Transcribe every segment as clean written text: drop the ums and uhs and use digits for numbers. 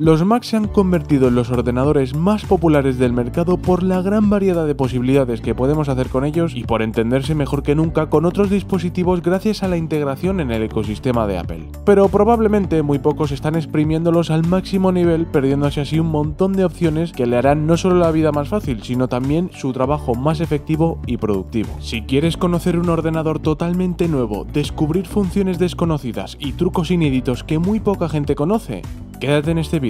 Los Mac se han convertido en los ordenadores más populares del mercado por la gran variedad de posibilidades que podemos hacer con ellos y por entenderse mejor que nunca con otros dispositivos gracias a la integración en el ecosistema de Apple. Pero probablemente muy pocos están exprimiéndolos al máximo nivel, perdiéndose así un montón de opciones que le harán no solo la vida más fácil, sino también su trabajo más efectivo y productivo. Si quieres conocer un ordenador totalmente nuevo, descubrir funciones desconocidas y trucos inéditos que muy poca gente conoce, quédate en este vídeo.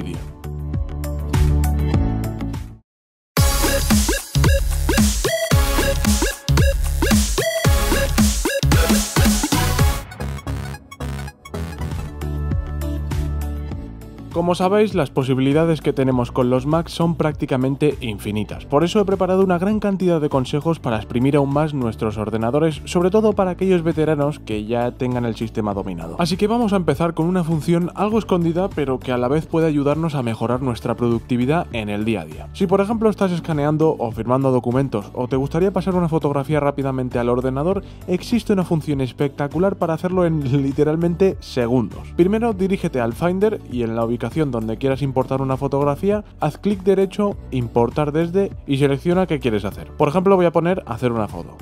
Como sabéis, las posibilidades que tenemos con los Macs son prácticamente infinitas. Por eso he preparado una gran cantidad de consejos para exprimir aún más nuestros ordenadores, sobre todo para aquellos veteranos que ya tengan el sistema dominado. Así que vamos a empezar con una función algo escondida, pero que a la vez puede ayudarnos a mejorar nuestra productividad en el día a día. Si por ejemplo estás escaneando o firmando documentos, o te gustaría pasar una fotografía rápidamente al ordenador, existe una función espectacular para hacerlo en literalmente segundos. Primero dirígete al Finder y en la ubicación donde quieras importar una fotografía, haz clic derecho, importar desde y selecciona qué quieres hacer. Por ejemplo, voy a poner hacer una foto.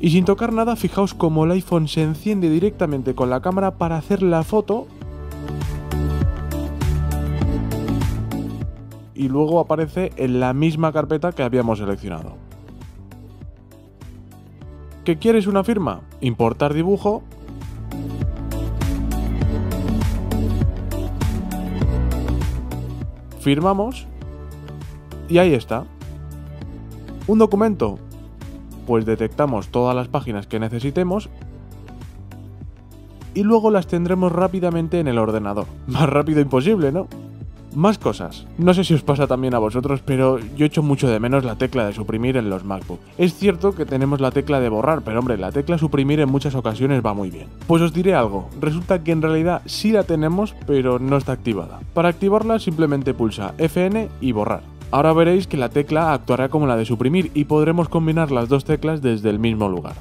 Y sin tocar nada, fijaos cómo el iPhone se enciende directamente con la cámara para hacer la foto y luego aparece en la misma carpeta que habíamos seleccionado. ¿Qué quieres una firma? Importar dibujo. Firmamos y ahí está. Un documento, pues detectamos todas las páginas que necesitemos y luego las tendremos rápidamente en el ordenador. Más rápido imposible, ¿no? Más cosas. No sé si os pasa también a vosotros, pero yo echo mucho de menos la tecla de suprimir en los MacBook. Es cierto que tenemos la tecla de borrar, pero hombre, la tecla suprimir en muchas ocasiones va muy bien. Pues os diré algo, resulta que en realidad sí la tenemos, pero no está activada. Para activarla simplemente pulsa Fn y borrar. Ahora veréis que la tecla actuará como la de suprimir y podremos combinar las dos teclas desde el mismo lugar.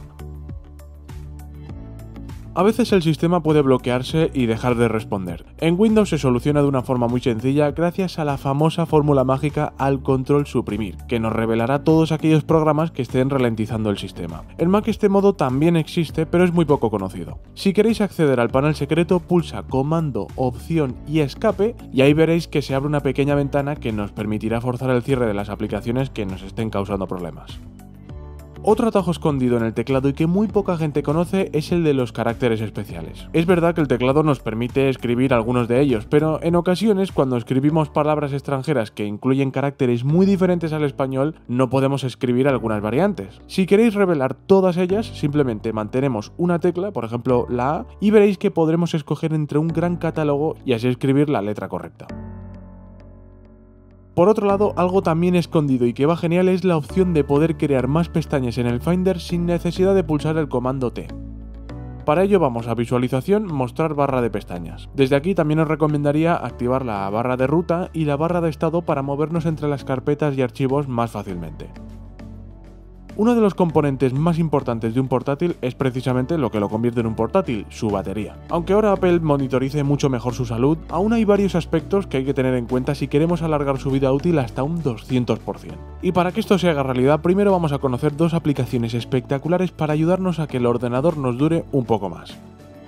A veces el sistema puede bloquearse y dejar de responder. En Windows se soluciona de una forma muy sencilla gracias a la famosa fórmula mágica al control suprimir, que nos revelará todos aquellos programas que estén ralentizando el sistema. En Mac este modo también existe, pero es muy poco conocido. Si queréis acceder al panel secreto, pulsa comando, opción y escape y ahí veréis que se abre una pequeña ventana que nos permitirá forzar el cierre de las aplicaciones que nos estén causando problemas. Otro atajo escondido en el teclado y que muy poca gente conoce es el de los caracteres especiales. Es verdad que el teclado nos permite escribir algunos de ellos, pero en ocasiones cuando escribimos palabras extranjeras que incluyen caracteres muy diferentes al español, no podemos escribir algunas variantes. Si queréis revelar todas ellas, simplemente mantenemos una tecla, por ejemplo la A, y veréis que podremos escoger entre un gran catálogo y así escribir la letra correcta. Por otro lado, algo también escondido y que va genial es la opción de poder crear más pestañas en el Finder sin necesidad de pulsar el comando T. Para ello vamos a visualización, mostrar barra de pestañas. Desde aquí también os recomendaría activar la barra de ruta y la barra de estado para movernos entre las carpetas y archivos más fácilmente. Uno de los componentes más importantes de un portátil es precisamente lo que lo convierte en un portátil, su batería. Aunque ahora Apple monitorice mucho mejor su salud, aún hay varios aspectos que hay que tener en cuenta si queremos alargar su vida útil hasta un 200%. Y para que esto se haga realidad, primero vamos a conocer dos aplicaciones espectaculares para ayudarnos a que el ordenador nos dure un poco más.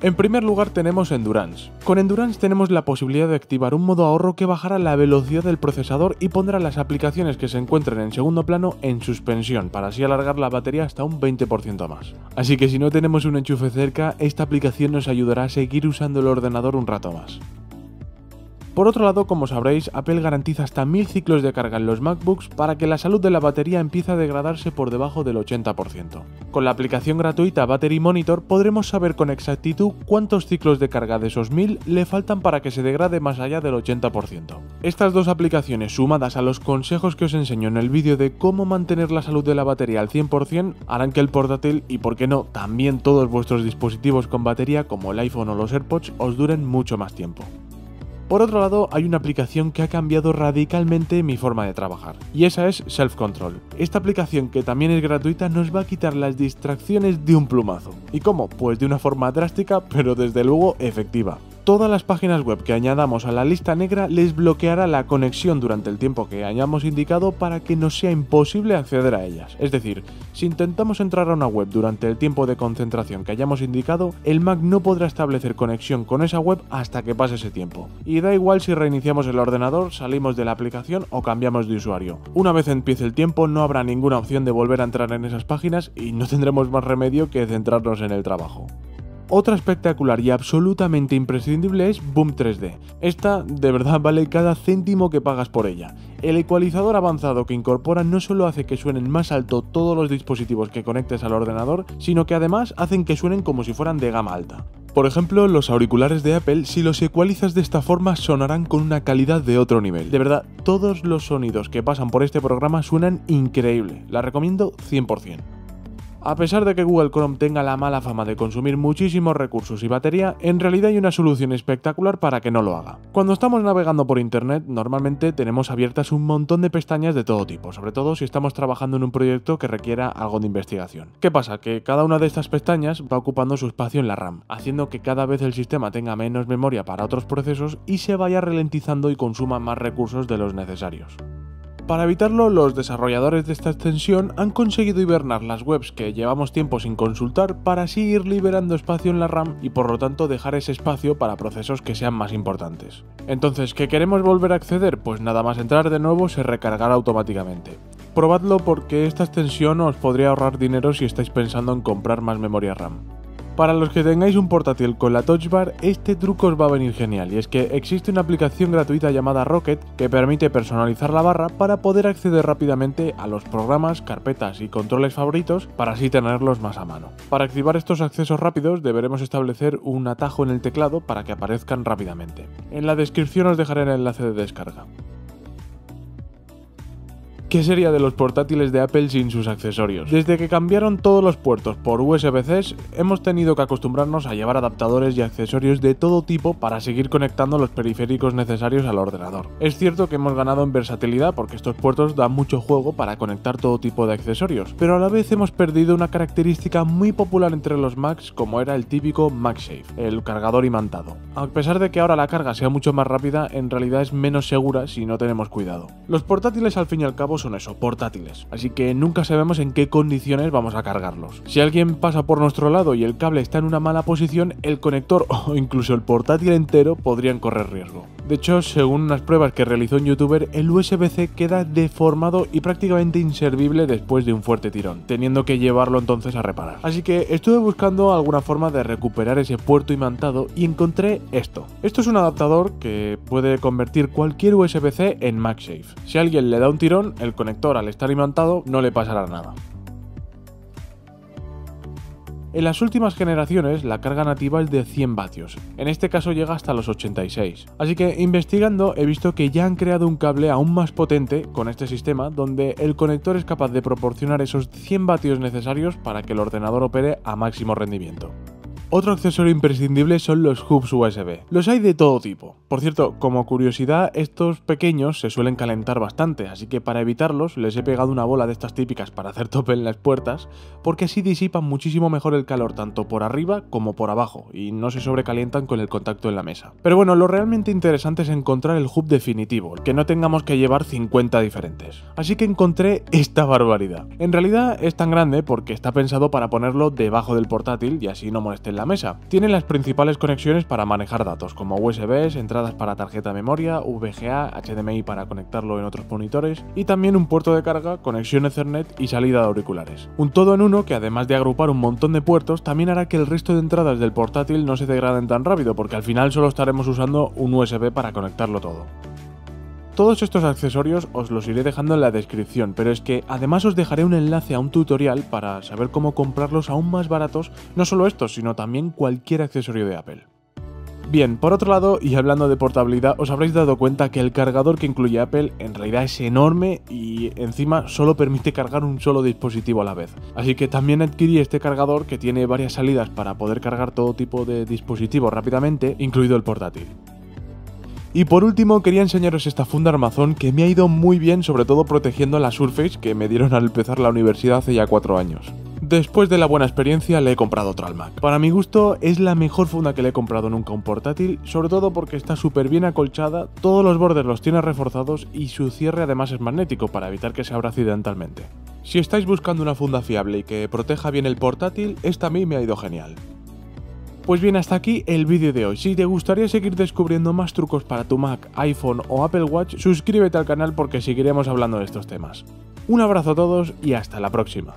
En primer lugar tenemos Endurance. Con Endurance tenemos la posibilidad de activar un modo ahorro que bajará la velocidad del procesador y pondrá las aplicaciones que se encuentren en segundo plano en suspensión, para así alargar la batería hasta un 20% más. Así que si no tenemos un enchufe cerca, esta aplicación nos ayudará a seguir usando el ordenador un rato más. Por otro lado, como sabréis, Apple garantiza hasta 1000 ciclos de carga en los MacBooks para que la salud de la batería empiece a degradarse por debajo del 80%. Con la aplicación gratuita Battery Monitor podremos saber con exactitud cuántos ciclos de carga de esos 1000 le faltan para que se degrade más allá del 80%. Estas dos aplicaciones, sumadas a los consejos que os enseño en el vídeo de cómo mantener la salud de la batería al 100%, harán que el portátil y, por qué no, también todos vuestros dispositivos con batería como el iPhone o los AirPods os duren mucho más tiempo. Por otro lado, hay una aplicación que ha cambiado radicalmente mi forma de trabajar, y esa es Self Control. Esta aplicación, que también es gratuita, nos va a quitar las distracciones de un plumazo. ¿Y cómo? Pues de una forma drástica, pero desde luego efectiva. Todas las páginas web que añadamos a la lista negra les bloqueará la conexión durante el tiempo que hayamos indicado para que nos sea imposible acceder a ellas. Es decir, si intentamos entrar a una web durante el tiempo de concentración que hayamos indicado, el Mac no podrá establecer conexión con esa web hasta que pase ese tiempo. Y da igual si reiniciamos el ordenador, salimos de la aplicación o cambiamos de usuario. Una vez empiece el tiempo no habrá ninguna opción de volver a entrar en esas páginas y no tendremos más remedio que centrarnos en el trabajo. Otra espectacular y absolutamente imprescindible es Boom 3D. Esta de verdad vale cada céntimo que pagas por ella. El ecualizador avanzado que incorpora no solo hace que suenen más alto todos los dispositivos que conectes al ordenador, sino que además hacen que suenen como si fueran de gama alta. Por ejemplo, los auriculares de Apple, si los ecualizas de esta forma, sonarán con una calidad de otro nivel. De verdad, todos los sonidos que pasan por este programa suenan increíble. La recomiendo 100%. A pesar de que Google Chrome tenga la mala fama de consumir muchísimos recursos y batería, en realidad hay una solución espectacular para que no lo haga. Cuando estamos navegando por internet, normalmente tenemos abiertas un montón de pestañas de todo tipo, sobre todo si estamos trabajando en un proyecto que requiera algo de investigación. ¿Qué pasa? Que cada una de estas pestañas va ocupando su espacio en la RAM, haciendo que cada vez el sistema tenga menos memoria para otros procesos y se vaya ralentizando y consuma más recursos de los necesarios. Para evitarlo, los desarrolladores de esta extensión han conseguido hibernar las webs que llevamos tiempo sin consultar para así ir liberando espacio en la RAM y por lo tanto dejar ese espacio para procesos que sean más importantes. Entonces, ¿qué queremos volver a acceder? Pues nada más entrar de nuevo se recargará automáticamente. Probadlo porque esta extensión os podría ahorrar dinero si estáis pensando en comprar más memoria RAM. Para los que tengáis un portátil con la Touch Bar, este truco os va a venir genial, y es que existe una aplicación gratuita llamada Rocket que permite personalizar la barra para poder acceder rápidamente a los programas, carpetas y controles favoritos para así tenerlos más a mano. Para activar estos accesos rápidos deberemos establecer un atajo en el teclado para que aparezcan rápidamente. En la descripción os dejaré el enlace de descarga. ¿Qué sería de los portátiles de Apple sin sus accesorios? Desde que cambiaron todos los puertos por USB-C, hemos tenido que acostumbrarnos a llevar adaptadores y accesorios de todo tipo para seguir conectando los periféricos necesarios al ordenador. Es cierto que hemos ganado en versatilidad porque estos puertos dan mucho juego para conectar todo tipo de accesorios, pero a la vez hemos perdido una característica muy popular entre los Macs como era el típico MagSafe, el cargador imantado. A pesar de que ahora la carga sea mucho más rápida, en realidad es menos segura si no tenemos cuidado. Los portátiles al fin y al cabo son eso, portátiles, así que nunca sabemos en qué condiciones vamos a cargarlos. Si alguien pasa por nuestro lado y el cable está en una mala posición, el conector o incluso el portátil entero podrían correr riesgo. De hecho, según unas pruebas que realizó un youtuber, el USB-C queda deformado y prácticamente inservible después de un fuerte tirón, teniendo que llevarlo entonces a reparar. Así que estuve buscando alguna forma de recuperar ese puerto imantado y encontré esto. Esto es un adaptador que puede convertir cualquier USB-C en MagSafe. Si alguien le da un tirón, el conector al estar imantado no le pasará nada. En las últimas generaciones la carga nativa es de 100 vatios, en este caso llega hasta los 86, así que investigando he visto que ya han creado un cable aún más potente con este sistema donde el conector es capaz de proporcionar esos 100 vatios necesarios para que el ordenador opere a máximo rendimiento. Otro accesorio imprescindible son los hubs USB. Los hay de todo tipo. Por cierto, como curiosidad, estos pequeños se suelen calentar bastante, así que para evitarlos les he pegado una bola de estas típicas para hacer tope en las puertas, porque así disipan muchísimo mejor el calor tanto por arriba como por abajo, y no se sobrecalientan con el contacto en la mesa. Pero bueno, lo realmente interesante es encontrar el hub definitivo, que no tengamos que llevar 50 diferentes. Así que encontré esta barbaridad. En realidad es tan grande porque está pensado para ponerlo debajo del portátil y así no molesten la mesa. Tiene las principales conexiones para manejar datos, como USBs, entradas para tarjeta de memoria, VGA, HDMI para conectarlo en otros monitores, y también un puerto de carga, conexión Ethernet y salida de auriculares. Un todo en uno que además de agrupar un montón de puertos, también hará que el resto de entradas del portátil no se degraden tan rápido, porque al final solo estaremos usando un USB para conectarlo todo. Todos estos accesorios os los iré dejando en la descripción, pero es que además os dejaré un enlace a un tutorial para saber cómo comprarlos aún más baratos, no solo estos, sino también cualquier accesorio de Apple. Bien, por otro lado, y hablando de portabilidad, os habréis dado cuenta que el cargador que incluye Apple en realidad es enorme y encima solo permite cargar un solo dispositivo a la vez. Así que también adquirí este cargador que tiene varias salidas para poder cargar todo tipo de dispositivos rápidamente, incluido el portátil. Y por último quería enseñaros esta funda armazón que me ha ido muy bien, sobre todo protegiendo la Surface que me dieron al empezar la universidad hace ya 4 años. Después de la buena experiencia le he comprado Trolmac. Para mi gusto es la mejor funda que le he comprado nunca a un portátil, sobre todo porque está súper bien acolchada, todos los bordes los tiene reforzados y su cierre además es magnético para evitar que se abra accidentalmente. Si estáis buscando una funda fiable y que proteja bien el portátil, esta a mí me ha ido genial. Pues bien, hasta aquí el vídeo de hoy. Si te gustaría seguir descubriendo más trucos para tu Mac, iPhone o Apple Watch, suscríbete al canal porque seguiremos hablando de estos temas. Un abrazo a todos y hasta la próxima.